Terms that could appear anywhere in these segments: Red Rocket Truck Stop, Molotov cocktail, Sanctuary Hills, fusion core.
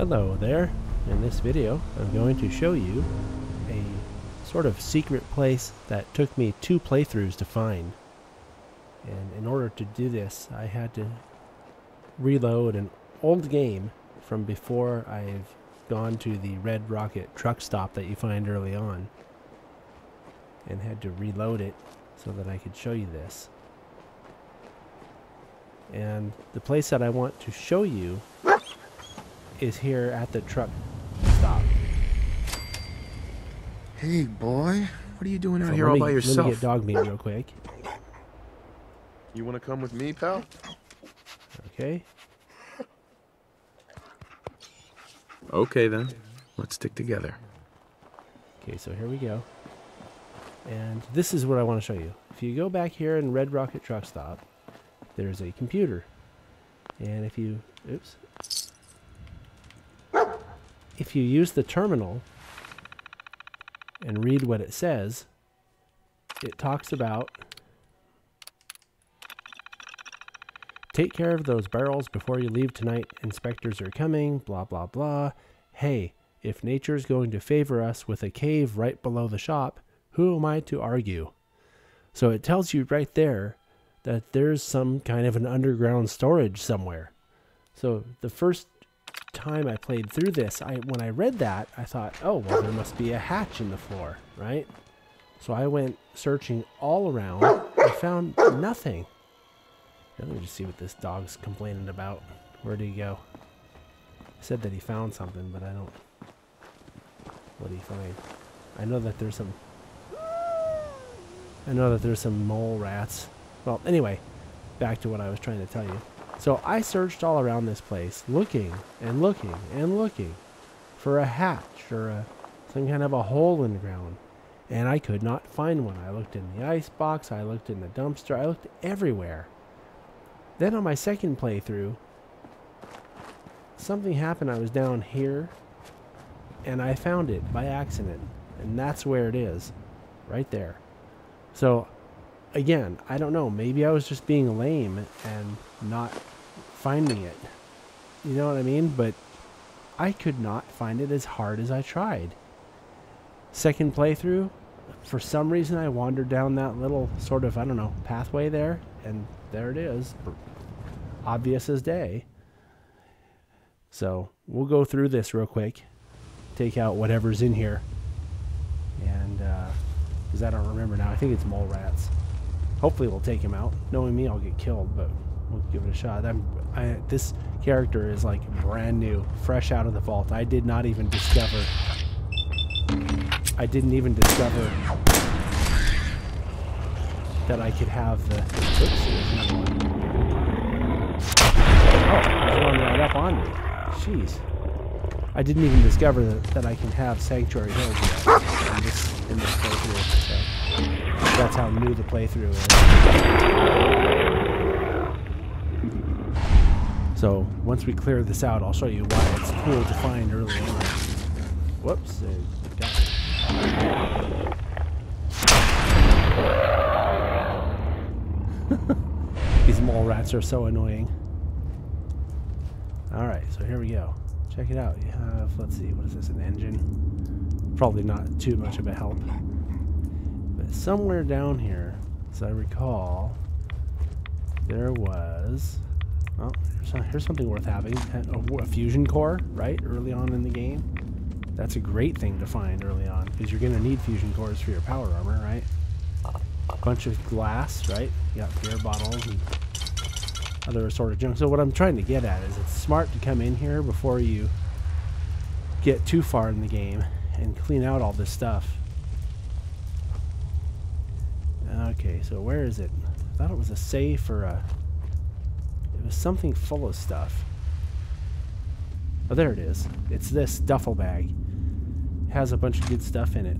Hello there. In this video I'm going to show you a sort of secret place that took me 2 playthroughs to find. And in order to do this I had to reload an old game from before I've gone to the Red Rocket Truck Stop that you find early on, and had to reload it so that I could show you this. And the place that I want to show you is here at the truck stop. Hey boy, what are you doing out here all by yourself? Let me get dog meat real quick. You want to come with me, pal? Okay. Okay then, let's stick together. Okay, so here we go. And this is what I want to show you. If you go back here in Red Rocket Truck Stop, there's a computer. And if you, oops. If you use the terminal and read what it says, it talks about take care of those barrels before you leave tonight. Inspectors are coming, blah, blah, blah. Hey, if nature's going to favor us with a cave right below the shop, who am I to argue? So it tells you right there that there's some kind of an underground storage somewhere. So the first time I played through this, when I read that, I thought, oh, well, there must be a hatch in the floor, right? So I went searching all around. I found nothing. Let me just see what this dog's complaining about. Where did he go? I said that he found something, but I don't... What did he find? I know that there's some... I know that there's some mole rats. Well, anyway, back to what I was trying to tell you. So I searched all around this place, looking and looking and looking for a hatch or some kind of a hole in the ground. And I could not find one. I looked in the icebox, I looked in the dumpster, I looked everywhere. Then on my second playthrough, something happened. I was down here and I found it by accident. And that's where it is, right there. So again, I don't know, maybe I was just being lame and not finding it, you know what I mean? But I could not find it as hard as I tried. Second playthrough, for some reason I wandered down that little sort of, I don't know, pathway there, and there it is, obvious as day. So we'll go through this real quick, take out whatever's in here, and because I don't remember now, I think it's mole rats. Hopefully we'll take him out. Knowing me, I'll get killed, but we'll give it a shot. This character is like brand new, fresh out of the vault. I didn't even discover that I could have the... Oops, there's another one. Oh, it's going right up on me. Jeez. I didn't even discover that I can have Sanctuary Hills yet in this playthrough. So that's how new the playthrough is. So once we clear this out, I'll show you why it's cool to find early on. Whoops. Got it. These mole rats are so annoying. Alright, so here we go. Check it out. You have, let's see, what is this, an engine? Probably not too much of a help. But somewhere down here, as I recall, there was... Oh, here's something worth having. A fusion core, right? Early on in the game. That's a great thing to find early on, because you're going to need fusion cores for your power armor, right? A bunch of glass, right? You got beer bottles and... other assorted junk. So what I'm trying to get at is it's smart to come in here before you get too far in the game and clean out all this stuff. Okay, so where is it? I thought it was a safe or a... It was something full of stuff. Oh, there it is. It's this duffel bag. It has a bunch of good stuff in it.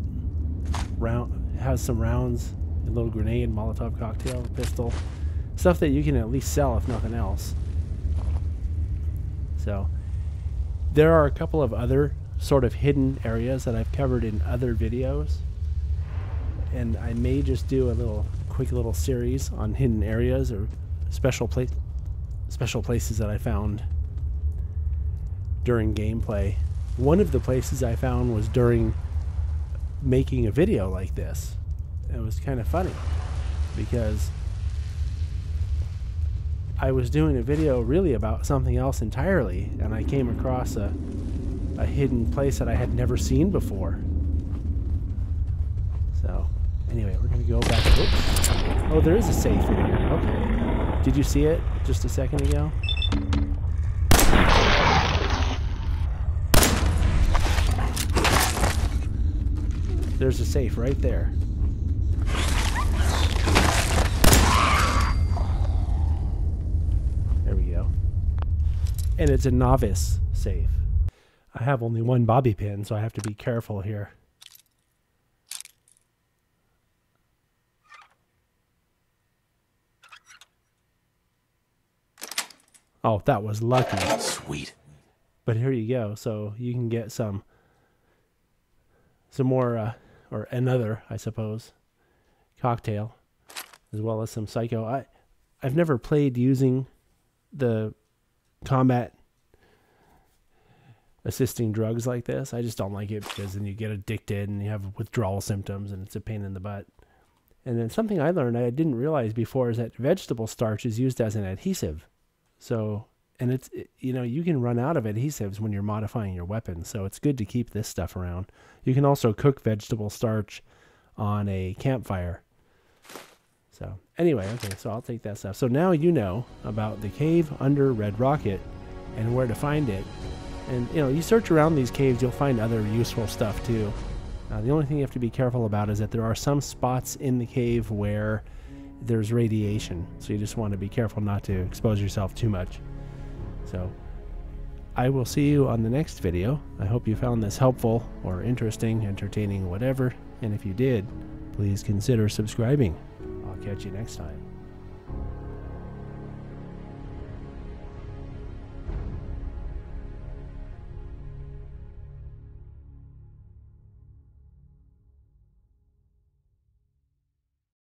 It has some rounds, a little grenade, Molotov cocktail, pistol. Stuff that you can at least sell, if nothing else. So, there are a couple of other sort of hidden areas that I've covered in other videos. And I may just do a little quick little series on hidden areas or special places that I found. during gameplay. One of the places I found was during making a video like this. It was kind of funny because I was doing a video really about something else entirely, and I came across a hidden place that I had never seen before. So anyway, we're going to go back. Oops. Oh, there is a safe in here. Okay. Did you see it just a second ago? There's a safe right there. There we go. And it's a novice safe. I have only one bobby pin, so I have to be careful here. Oh, that was lucky. Sweet. But here you go. So you can get some more... or another, I suppose, cocktail, as well as some psycho. I've never played using the combat assisting drugs like this. I just don't like it because then you get addicted and you have withdrawal symptoms and it's a pain in the butt. And then something I learned I didn't realize before is that vegetable starch is used as an adhesive. So, and it's, you know, you can run out of adhesives when you're modifying your weapon, so it's good to keep this stuff around. You can also cook vegetable starch on a campfire. So anyway, okay, so I'll take that stuff. So now you know about the cave under Red Rocket and where to find it. And, you know, you search around these caves, you'll find other useful stuff too. The only thing you have to be careful about is that there are some spots in the cave where there's radiation, so you just want to be careful not to expose yourself too much. So I will see you on the next video. I hope you found this helpful or interesting, entertaining, whatever. And if you did, please consider subscribing. I'll catch you next time.